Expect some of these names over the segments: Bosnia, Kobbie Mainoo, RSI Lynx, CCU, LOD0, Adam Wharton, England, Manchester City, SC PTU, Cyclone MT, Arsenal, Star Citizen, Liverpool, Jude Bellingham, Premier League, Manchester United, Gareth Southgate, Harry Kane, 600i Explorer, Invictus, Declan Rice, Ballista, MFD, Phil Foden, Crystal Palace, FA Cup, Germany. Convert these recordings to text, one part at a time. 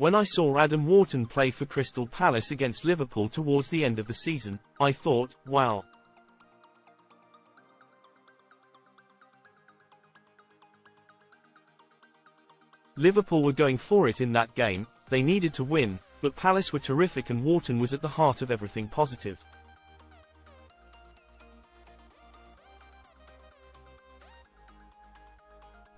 When I saw Adam Wharton play for Crystal Palace against Liverpool towards the end of the season, I thought, wow. Liverpool were going for it in that game, they needed to win, but Palace were terrific and Wharton was at the heart of everything positive.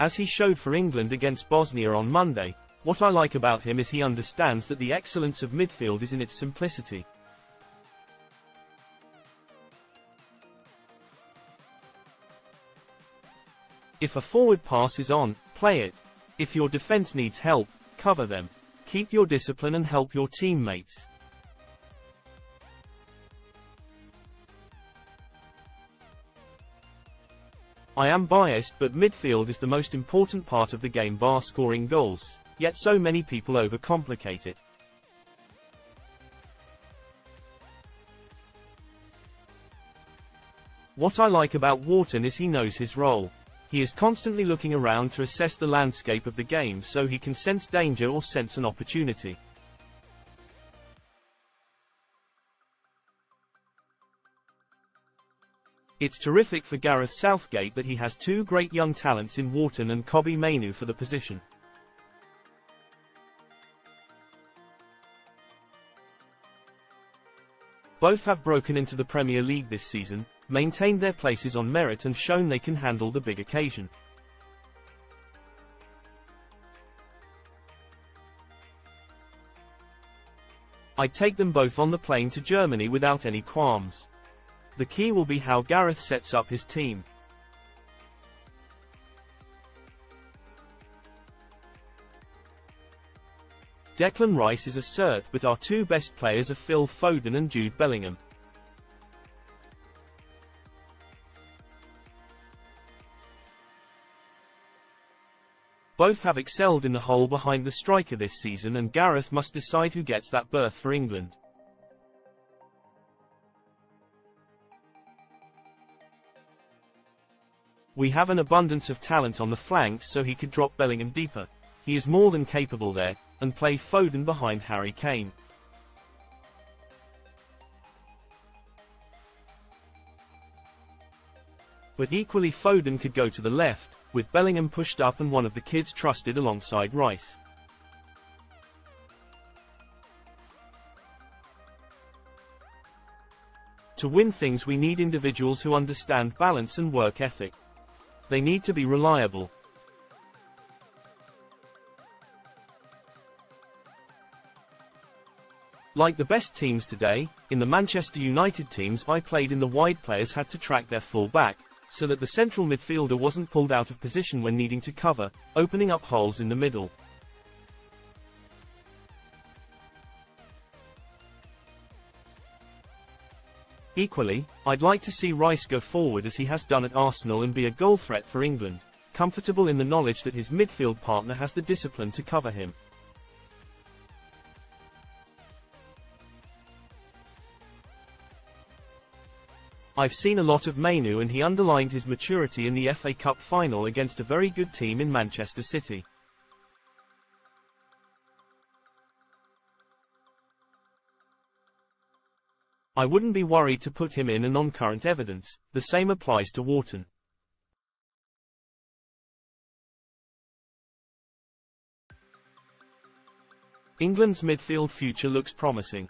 As he showed for England against Bosnia on Monday, what I like about him is he understands that the excellence of midfield is in its simplicity. If a forward pass is on, play it. If your defense needs help, cover them. Keep your discipline and help your teammates. I am biased, but midfield is the most important part of the game bar scoring goals. Yet so many people overcomplicate it. What I like about Wharton is he knows his role. He is constantly looking around to assess the landscape of the game so he can sense danger or sense an opportunity. It's terrific for Gareth Southgate that he has two great young talents in Wharton and Kobbie Mainoo for the position. Both have broken into the Premier League this season, maintained their places on merit and shown they can handle the big occasion. I'd take them both on the plane to Germany without any qualms. The key will be how Gareth sets up his team. Declan Rice is a cert, but our two best players are Phil Foden and Jude Bellingham. Both have excelled in the hole behind the striker this season, and Gareth must decide who gets that berth for England. We have an abundance of talent on the flanks, so he could drop Bellingham deeper. He is more than capable there, and play Foden behind Harry Kane. But equally Foden could go to the left, with Bellingham pushed up and one of the kids trusted alongside Rice. To win things we need individuals who understand balance and work ethic. They need to be reliable. Like the best teams today, in the Manchester United teams I played in, the wide players had to track their full back, so that the central midfielder wasn't pulled out of position when needing to cover, opening up holes in the middle. Equally, I'd like to see Rice go forward as he has done at Arsenal and be a goal threat for England, comfortable in the knowledge that his midfield partner has the discipline to cover him. I've seen a lot of Mainoo and he underlined his maturity in the FA Cup final against a very good team in Manchester City. I wouldn't be worried to put him in, and on current evidence, the same applies to Wharton. England's midfield future looks promising.